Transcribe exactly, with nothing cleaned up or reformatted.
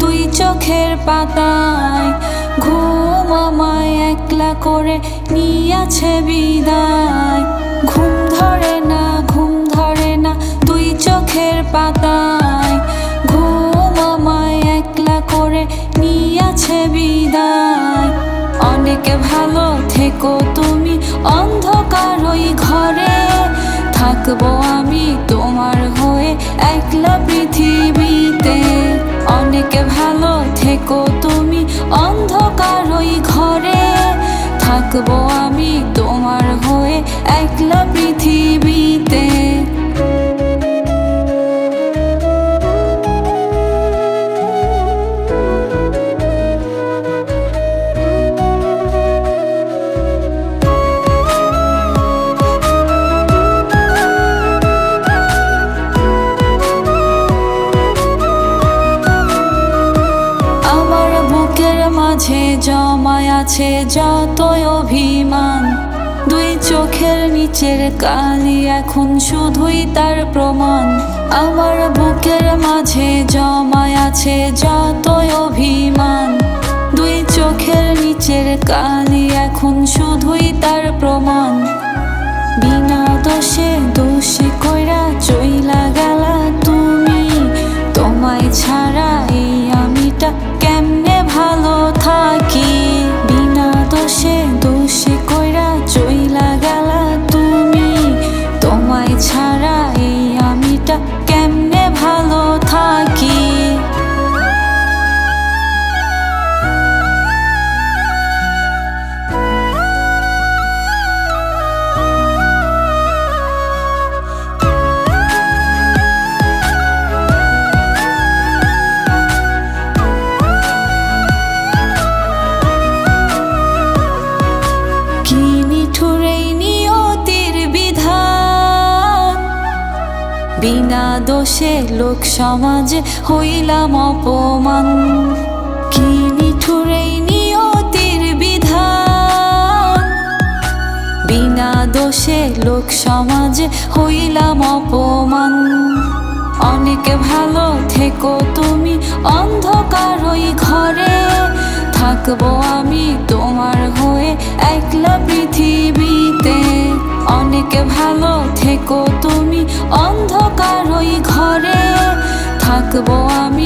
দুই চোখের পাতায় ঘুম আমায় একলা করে নিয়েছে বিদায়। ঘুম ধরে না ঘুম ধরে না দুই চোখের পাতায় ঘুম আমায় একলা করে নিয়েছে বিদায়। অনেক ভালো থেকো তুমি অন্ধকার ওই ঘরে, থাকবো আমি তোমার হয়ে একলা পৃথিবীতে। অনেক ভালো থেকো তুমি অন্ধকার ওই ঘরে, থাকবো আমি তোমার হয়ে একলা পৃথিবীতে। মাঝে জমায় আছে যত অভিমান, দুই চোখের নিচের কালি এখন শুধুই তার প্রমাণ। আমার বুকের মাঝে জমায় আছে যত অভিমান, দুই চোখের নিচের কালি এখন শুধুই তার প্রমাণ। বিনা দোষে দোষী কইরা চইলা গেলা তুমি, তোমায় ছাড়া এই আমিটা কেমনে ভালো থাকি। বিনা দোষে দোষী কইরা চইলা গেলা তুমি, তোমায় ছাড়া এই আমিটা কেমনে ভালো থাকি। বিনা দোষে লোক সমাজে হইলাম অপমান, কি নিঠুরেই নিয়তির বিধান। বিনা দোষে লোক সমাজে হইলাম অপমান। অনেক ভালো থেকো তুমি অন্ধকার ওই ঘরে, থাকবো আমি তোমার হয়ে একলা পৃথিবীতে। অনেক ভালো থেকো তুমি অন্ধকার ওই ঘরে, থাকবো আমি